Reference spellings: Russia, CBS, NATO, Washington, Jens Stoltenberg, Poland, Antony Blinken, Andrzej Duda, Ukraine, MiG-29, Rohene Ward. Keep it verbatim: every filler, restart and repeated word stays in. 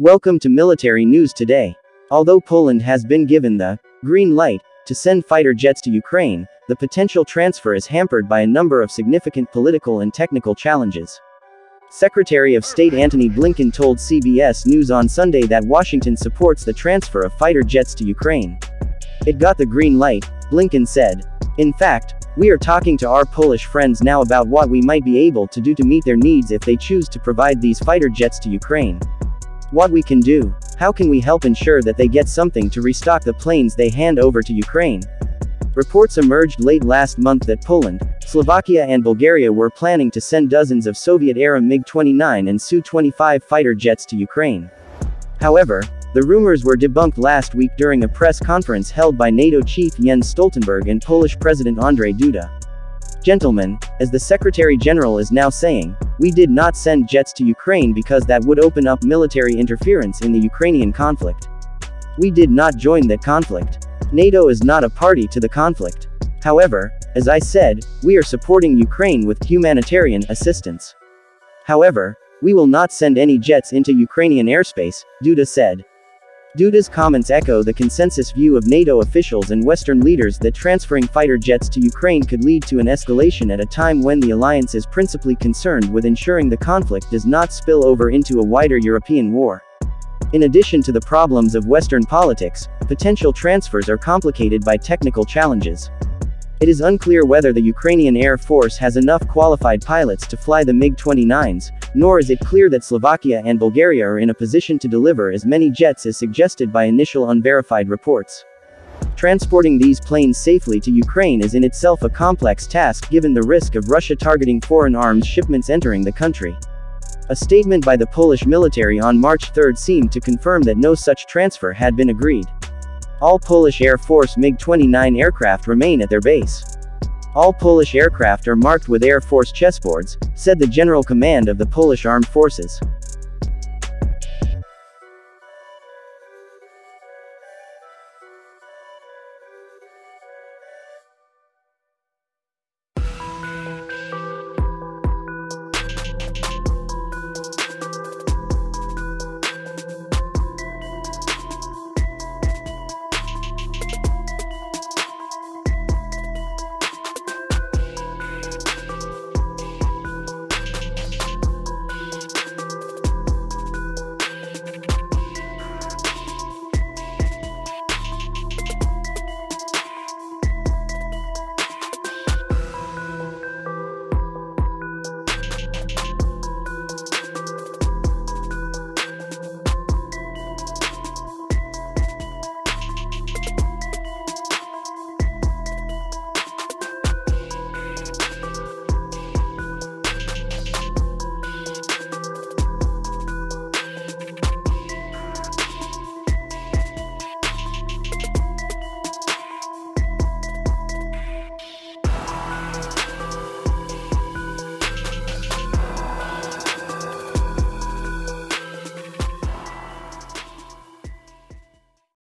Welcome to Military News Today. Although Poland has been given the green light to send fighter jets to Ukraine, the potential transfer is hampered by a number of significant political and technical challenges. Secretary of State Antony Blinken told C B S News on Sunday that Washington supports the transfer of fighter jets to Ukraine. "It got the green light," Blinken said. "In fact, we are talking to our Polish friends now about what we might be able to do to meet their needs if they choose to provide these fighter jets to Ukraine. What we can do, how can we help ensure that they get something to restock the planes they hand over to Ukraine?" Reports emerged late last month that Poland, Slovakia and Bulgaria were planning to send dozens of Soviet-era MiG twenty-nine and S U twenty-five fighter jets to Ukraine. However, the rumors were debunked last week during a press conference held by NATO chief Jens Stoltenberg and Polish President Andrzej Duda. "Gentlemen, as the Secretary-General is now saying, we did not send jets to Ukraine because that would open up military interference in the Ukrainian conflict. We did not join that conflict. NATO is not a party to the conflict. However, as I said, we are supporting Ukraine with humanitarian assistance. However, we will not send any jets into Ukrainian airspace," Duda said. Duda's comments echo the consensus view of NATO officials and Western leaders that transferring fighter jets to Ukraine could lead to an escalation at a time when the alliance is principally concerned with ensuring the conflict does not spill over into a wider European war. In addition to the problems of Western politics, potential transfers are complicated by technical challenges. It is unclear whether the Ukrainian Air Force has enough qualified pilots to fly the MiG twenty-nines, nor is it clear that Slovakia and Bulgaria are in a position to deliver as many jets as suggested by initial unverified reports. Transporting these planes safely to Ukraine is in itself a complex task given the risk of Russia targeting foreign arms shipments entering the country. A statement by the Polish military on March third seemed to confirm that no such transfer had been agreed. All Polish Air Force MiG twenty-nine aircraft remain at their base. "All Polish aircraft are marked with Air Force chessboards," said the General Command of the Polish Armed Forces.